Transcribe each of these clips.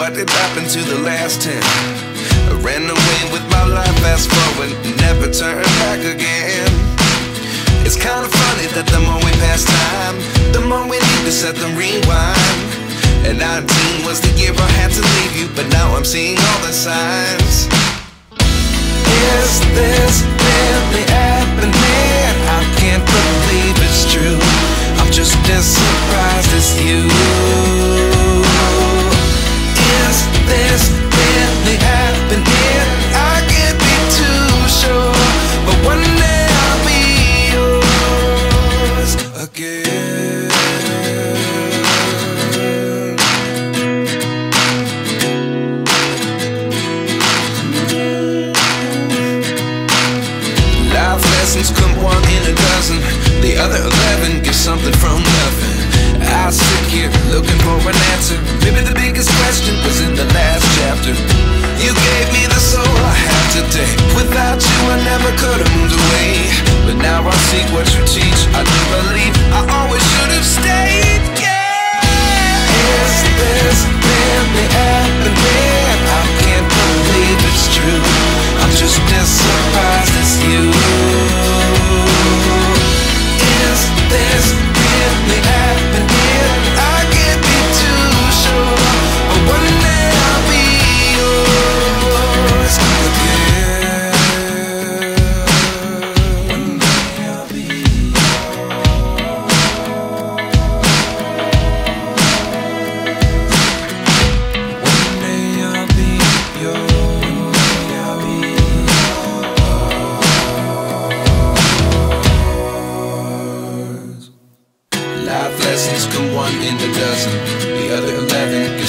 What did happen to the last 10? I ran away with my life, fast forward, never turn back again. It's kind of funny that the more we pass time, the more we need to set them rewind. And 19 was the year I had to leave you, but now I'm seeing all the signs. Is this really happening? I can't believe it's true. I'm just as surprised as you. Is this really happening? I can't be too sure, but one day I'll be yours again. Come one in a dozen, the other 11 get something from nothing. I sit here looking for an answer. Maybe the biggest question was in the last chapter. You gave me the soul I have today. Without you I never could have moved away, but now I seek what you teach. I do believe I always should have stayed, yeah. Is this really happening? I can't believe it's true. I'm just as surprised as you. This really happening? I can't be too sure, but one day I'll be yours again. One day I'll be yours. One day I'll be yours. Lessons come one in a dozen, the other 11 get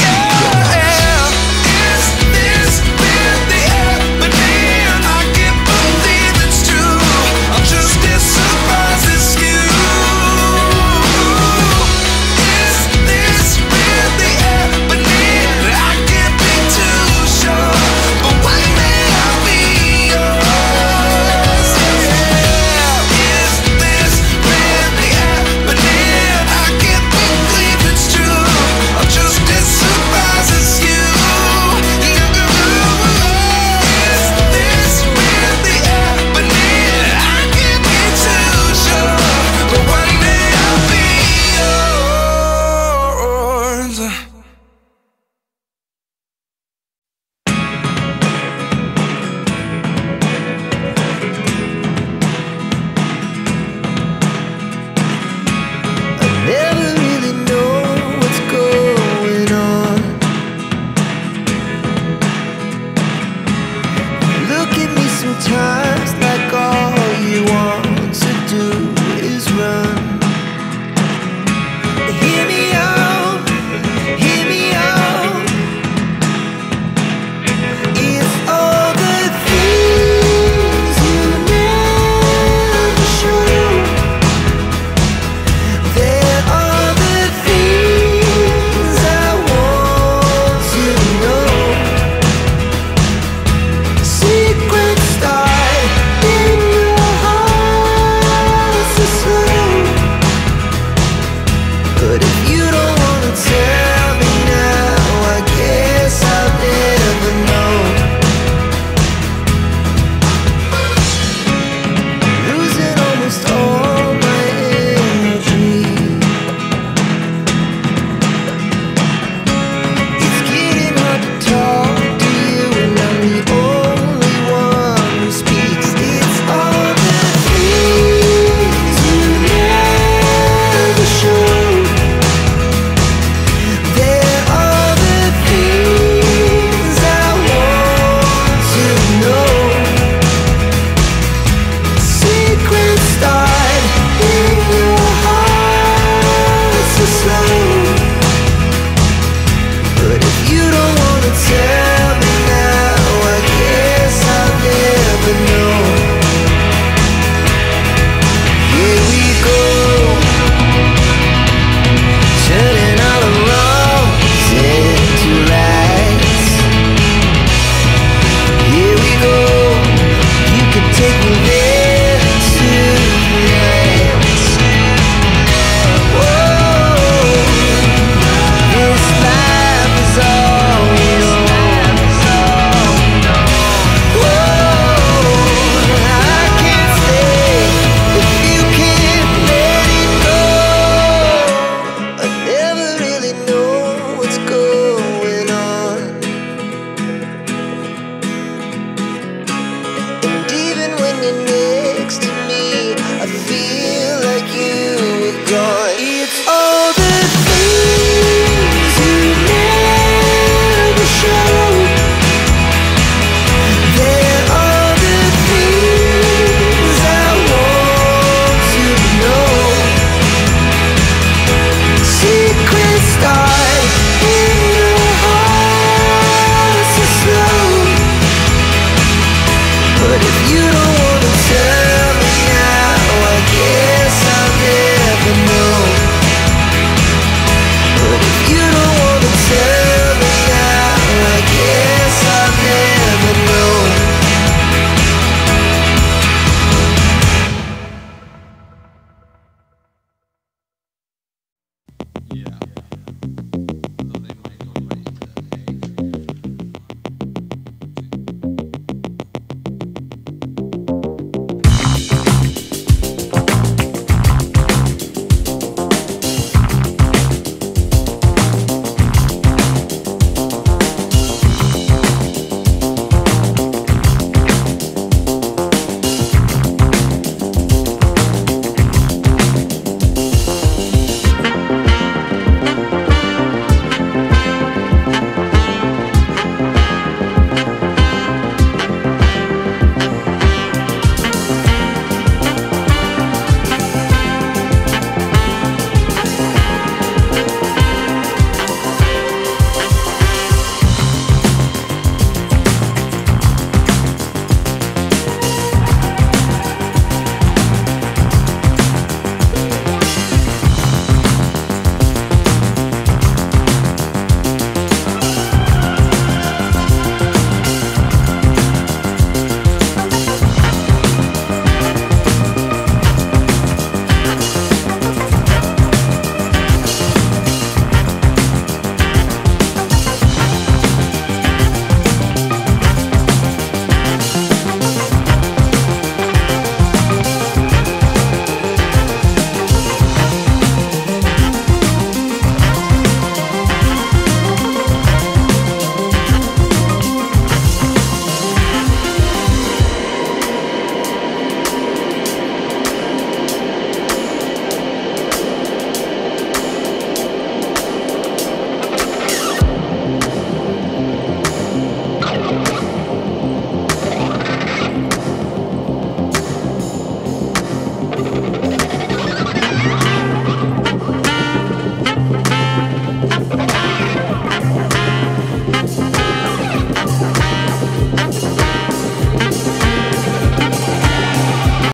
be